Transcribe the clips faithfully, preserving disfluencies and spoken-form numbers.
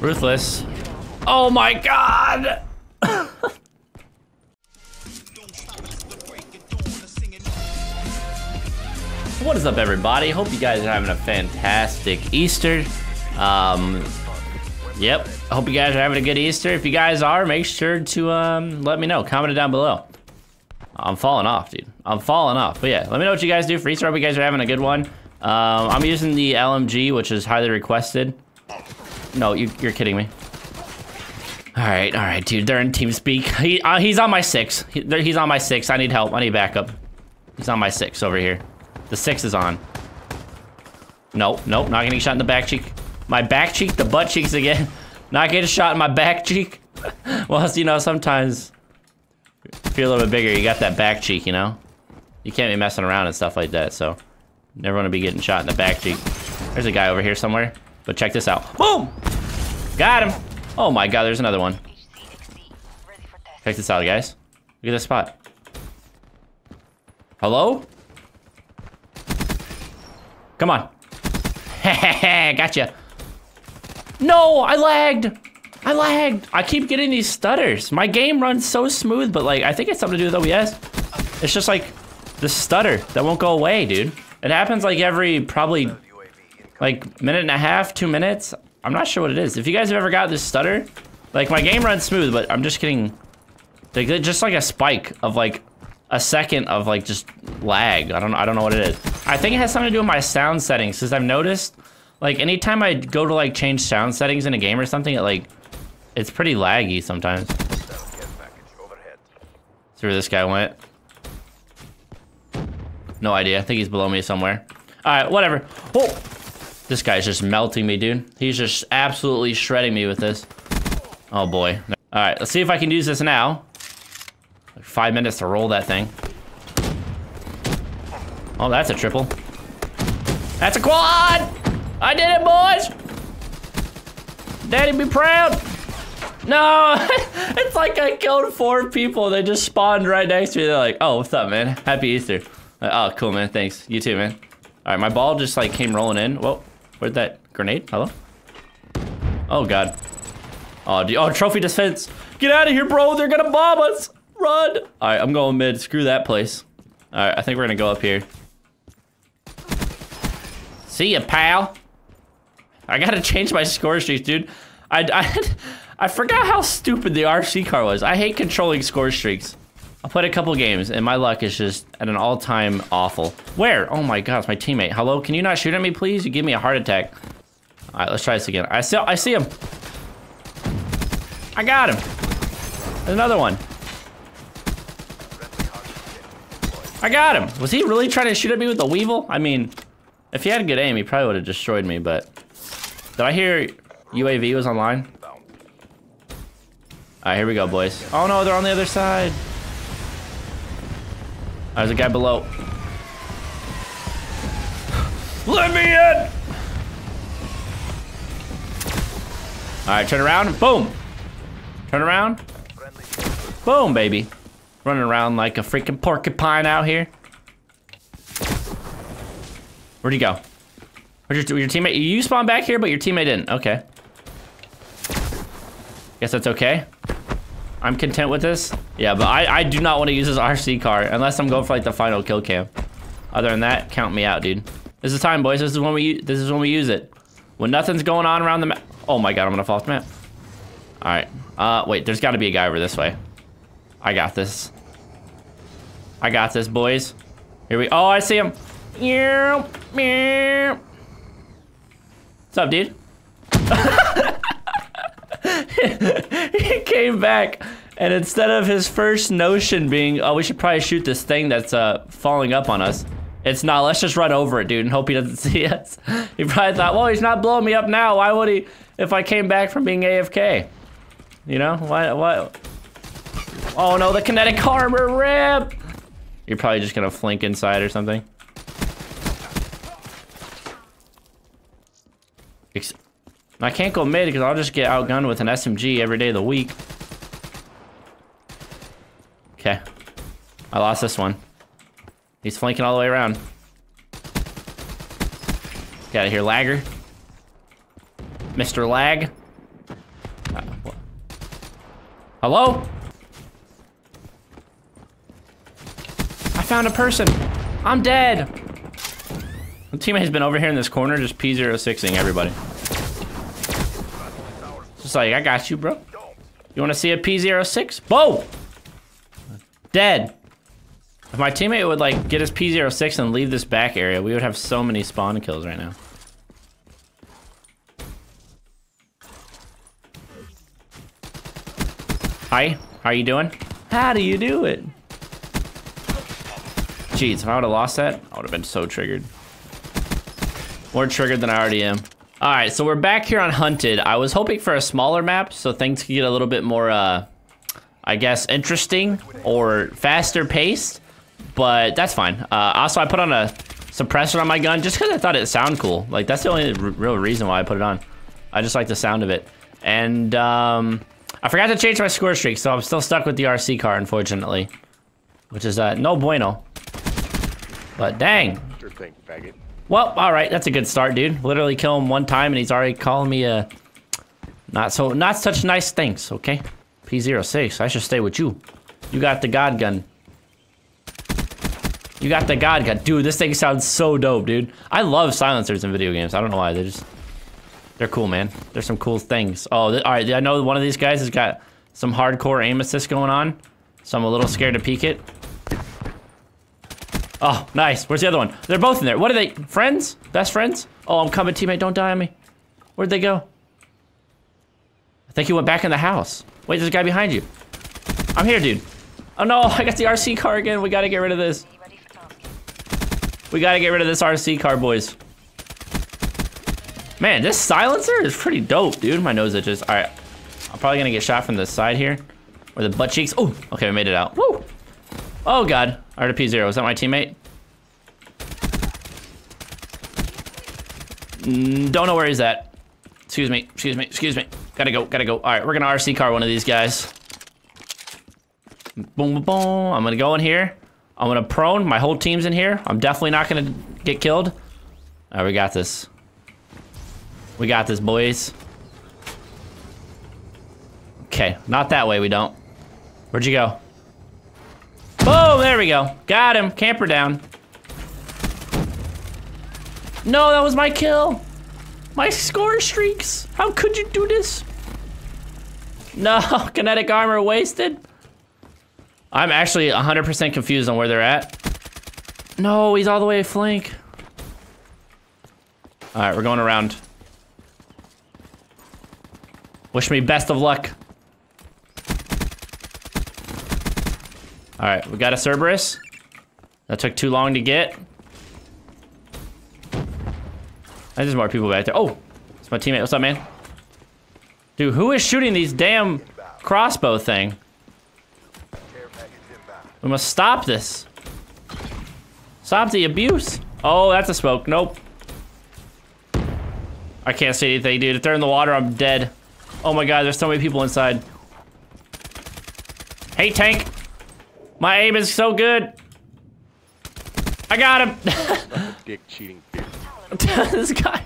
Ruthless. Oh my god! What is up, everybody? Hope you guys are having a fantastic Easter. Um, yep. Hope you guys are having a good Easter. If you guys are, make sure to um, let me know. Comment it down below. I'm falling off, dude. I'm falling off. But yeah, let me know what you guys do for Easter. Hope you guys are having a good one. Um, I'm using the L M G, which is highly requested. No, you, you're kidding me. All right, all right, dude. They're in TeamSpeak. He, uh, he's on my six. He, he's on my six. I need help. I need backup. He's on my six over here. The six is on. Nope, nope. Not getting shot in the back cheek. My back cheek, the butt cheeks again. Not getting shot in my back cheek. Well, you know, sometimes if you're a little bit bigger, you got that back cheek, you know? You can't be messing around and stuff like that, so never want to be getting shot in the back cheek. There's a guy over here somewhere, but check this out. Boom! Got him! Oh my god, there's another one. Check this out, guys. Look at this spot. Hello? Come on. Gotcha. No, I lagged. I lagged. I keep getting these stutters. My game runs so smooth, but like, I think it's something to do with O B S. It's just like the stutter that won't go away, dude. It happens like every probably like minute and a half, two minutes. I'm not sure what it is. If you guys have ever got this stutter, like my game runs smooth, but I'm just getting like just like a spike of like a second of like just lag. I don't I don't know what it is. I think it has something to do with my sound settings, because I've noticed like anytime I go to like change sound settings in a game or something, it like it's pretty laggy sometimes. See where this guy went? No idea. I think he's below me somewhere. Alright, whatever. Whoa! This guy's just melting me, dude. He's just absolutely shredding me with this. Oh boy. All right, let's see if I can use this now. Like five minutes to roll that thing. Oh, that's a triple. That's a quad! I did it, boys! Daddy be proud! No! It's like I killed four people. They just spawned right next to me. They're like, oh, what's up, man? Happy Easter. Like, oh, cool, man. Thanks. You too, man. All right, my ball just like came rolling in. Whoa. Where'd that grenade? Hello? Oh god. Oh, do you, oh, trophy defense. Get out of here, bro. They're gonna bomb us. Run. All right, I'm going mid. Screw that place. All right, I think we're gonna go up here. See ya, pal. I gotta change my score streaks, dude. I, I, I forgot how stupid the R C car was. I hate controlling score streaks. I played a couple games, and my luck is just at an all-time awful. Where? Oh my gosh, my teammate. Hello, can you not shoot at me, please? You give me a heart attack. All right, let's try this again. I see, I see him. I got him. There's another one. I got him. Was he really trying to shoot at me with the weevil? I mean, if he had good aim, he probably would have destroyed me, but... Did I hear U A V was online? All right, here we go, boys. Oh no, they're on the other side. There's a guy below. Let me in! Alright, turn around. Boom! Turn around. Boom, baby. Running around like a freaking porcupine out here. Where'd you go? Where'd your, your teammate? You spawned back here, but your teammate didn't. Okay. Guess that's okay. I'm content with this. Yeah, but I, I do not want to use this R C car unless I'm going for like the final kill cam. Other than that, count me out, dude. This is time, boys. This is when we this is when we use it. When nothing's going on around the map. Oh my god, I'm gonna fall off the map. All right. Uh, wait. There's got to be a guy over this way. I got this. I got this, boys. Here we. Oh, I see him. What's up, dude? He came back, and instead of his first notion being, oh, we should probably shoot this thing that's uh, falling up on us, it's not, let's just run over it, dude, and hope he doesn't see us. He probably thought, well, he's not blowing me up now. Why would he if I came back from being A F K? You know? Why? Why? Oh, no, the kinetic armor, rip! You're probably just going to flank inside or something. Ex I can't go mid because I'll just get outgunned with an S M G every day of the week. Okay. I lost this one. He's flanking all the way around. Get out of here, lagger. Mister Lag. Hello? I found a person. I'm dead. My teammate has been over here in this corner, just P zero six ing everybody. Just like, I got you, bro. You want to see a P zero six? Whoa! Dead. If my teammate would, like, get his P zero six and leave this back area, we would have so many spawn kills right now. Hi, how are you doing? How do you do it? Jeez, if I would have lost that, I would have been so triggered. More triggered than I already am. All right, so we're back here on Hunted. I was hoping for a smaller map so things could get a little bit more, uh, I guess, interesting or faster paced, but that's fine. Uh, also, I put on a suppressor on my gun just because I thought it sounded cool. Like, that's the only r real reason why I put it on. I just like the sound of it. And um, I forgot to change my score streak, so I'm still stuck with the R C car, unfortunately, which is uh, no bueno. But dang. Sure thing, faggot. Well, all right, that's a good start, dude. Literally kill him one time, and he's already calling me a not so not such nice things. Okay, P zero six. I should stay with you. You got the God gun. You got the God gun, dude. This thing sounds so dope, dude. I love silencers in video games. I don't know why. They just they're cool, man. There's some cool things. Oh, all right. I know one of these guys has got some hardcore aim assist going on, so I'm a little scared to peek it. Oh, nice. Where's the other one? They're both in there. What are they? Friends? Best friends? Oh, I'm coming, teammate. Don't die on me. Where'd they go? I think he went back in the house. Wait, there's a guy behind you. I'm here, dude. Oh, no. I got the R C car again. We got to get rid of this. We got to get rid of this R C car, boys. Man, this silencer is pretty dope, dude. My nose itches. All right. I'm probably going to get shot from the side here. Or the butt cheeks. Oh, okay. We made it out. Woo. Oh, God. R P zero, is that my teammate? Mm, don't know where he's at. Excuse me, excuse me, excuse me. Gotta go, gotta go. All right, we're gonna R C car one of these guys. Boom, boom, boom. I'm gonna go in here. I'm gonna prone. My whole team's in here. I'm definitely not gonna get killed. All right, we got this. We got this, boys. Okay, not that way, we don't. Where'd you go? Oh, there we go. Got him. Camper down. No, that was my kill. My score streaks. How could you do this? No, kinetic armor wasted. I'm actually one hundred percent confused on where they're at. No, he's all the way flank. All right, we're going around. Wish me best of luck. All right, we got a Cerberus. That took too long to get. There's more people back there. Oh, it's my teammate. What's up, man? Dude, who is shooting these damn crossbow thing? We must stop this. Stop the abuse. Oh, that's a smoke. Nope. I can't see anything, dude. If they're in the water, I'm dead. Oh my God, there's so many people inside. Hey, tank. My aim is so good. I got him. Dick cheating. This guy.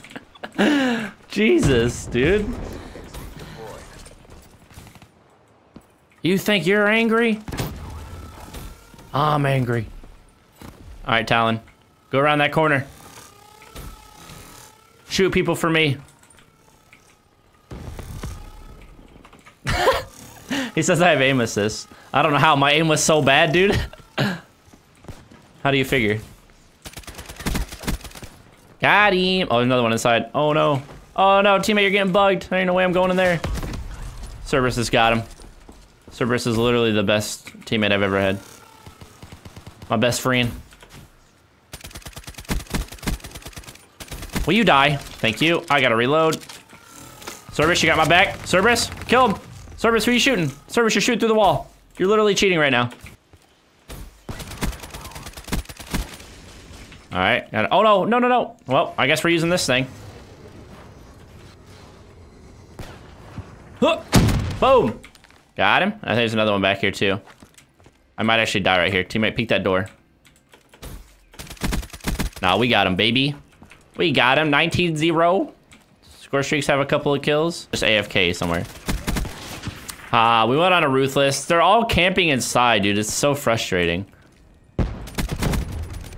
Jesus, dude. You think you're angry? I'm angry. All right, Talon. Go around that corner. Shoot people for me. He says I have aim assist. I don't know how, my aim was so bad, dude. How do you figure? Got him. Oh, another one inside. Oh no. Oh no, teammate, you're getting bugged. There ain't no way I'm going in there. Cerberus has got him. Cerberus is literally the best teammate I've ever had. My best friend. Will you die? Thank you. I gotta reload. Cerberus, you got my back. Cerberus, kill him. Cerberus, who are you shooting? Cerberus, you're shooting through the wall. You're literally cheating right now. All right. Oh, no, no, no, no. Well, I guess we're using this thing. Huh. Boom. Got him. I think there's another one back here, too. I might actually die right here. Teammate, peek that door. Nah, we got him, baby. We got him. nineteen zero. Score streaks have a couple of kills. Just A F K somewhere. Ah, we went on a Ruthless. They're all camping inside, dude. It's so frustrating. Ah,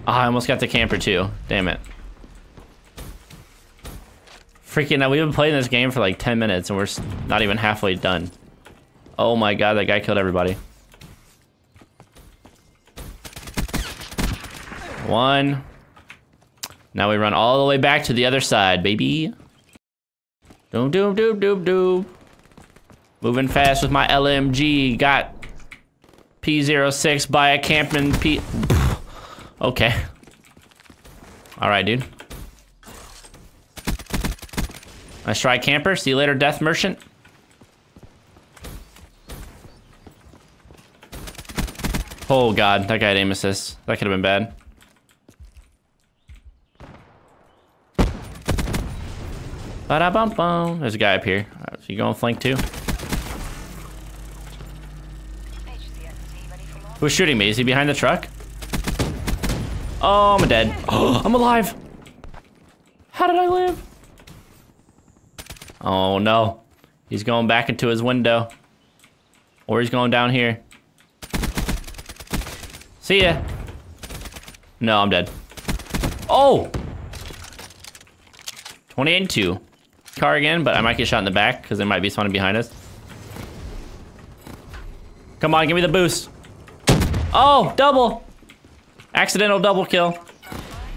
I almost got the camper too. Damn it. Freaking now, we've been playing this game for like ten minutes and we're not even halfway done. Oh my god, that guy killed everybody. One. Now we run all the way back to the other side, baby. Doom, doom, doom, doom, doom. Moving fast with my L M G. Got P zero six by a camping P. Okay. Alright, dude. Let's try camper. See you later, Death Merchant. Oh god, that guy had aim assist. That could have been bad. Ba-da-bum-bum. There's a guy up here. All right, so you going flank too? Who's shooting me? Is he behind the truck? Oh, I'm dead. Oh, I'm alive. How did I live? Oh no, he's going back into his window, or he's going down here. See ya. No, I'm dead. Oh, twenty-eight and two. Car again, but I might get shot in the back because there might be someone behind us. Come on, give me the boost. Oh, double. Accidental double kill.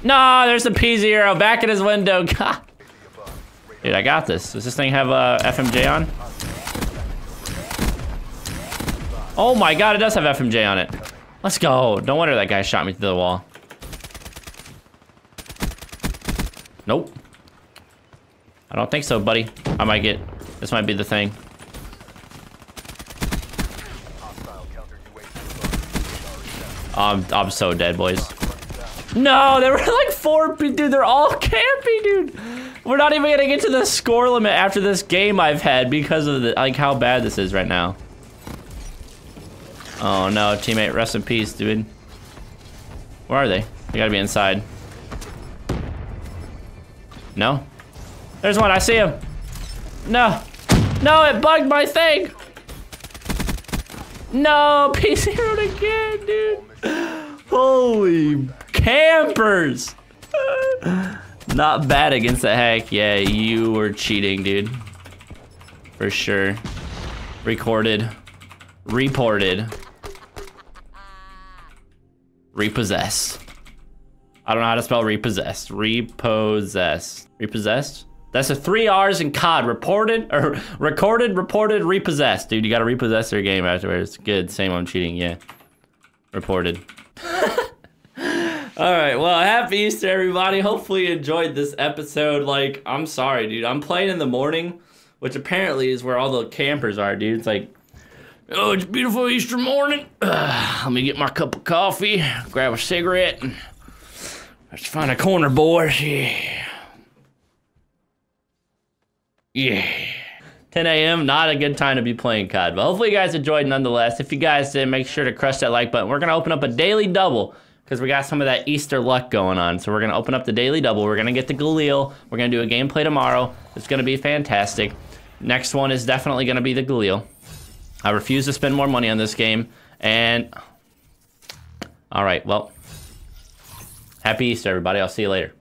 No, there's a P zero back in his window. God. Dude, I got this. Does this thing have uh, F M J on? Oh my god, it does have F M J on it. Let's go. Don't wonder that guy shot me through the wall. Nope. I don't think so, buddy. I might get... This might be the thing. I'm, I'm so dead, boys. No, there were like four... Dude, they're all campy, dude. We're not even gonna get to the score limit after this game I've had because of the, like how bad this is right now. Oh no, teammate, rest in peace, dude. Where are they? They gotta be inside. No? There's one, I see him. No. No, it bugged my thing. No, P zero'd again, dude. Holy campers. Not bad against the hack. Yeah, you were cheating, dude. For sure. Recorded. Reported. Repossessed. I don't know how to spell repossessed. Repossessed. Repossessed? That's a three R's in C O D. Reported, or recorded, reported, repossessed. Dude, you gotta repossess your game afterwards. Good, same on cheating, yeah. Reported. All right, well, happy Easter, everybody. Hopefully you enjoyed this episode. Like, I'm sorry, dude. I'm playing in the morning, which apparently is where all the campers are, dude. It's like, oh, it's a beautiful Easter morning. Uh, let me get my cup of coffee, grab a cigarette, and let's find a corner, boys. Yeah. Yeah. ten A M, not a good time to be playing C O D. But hopefully you guys enjoyed nonetheless. If you guys did, make sure to crush that like button. We're going to open up a daily double, because we got some of that Easter luck going on. So we're gonna open up the daily double. We're gonna get the Galil. We're gonna do a gameplay tomorrow. It's gonna be fantastic. Next one is definitely gonna be the Galil. I refuse to spend more money on this game. And, all right, well, happy Easter, everybody. I'll see you later.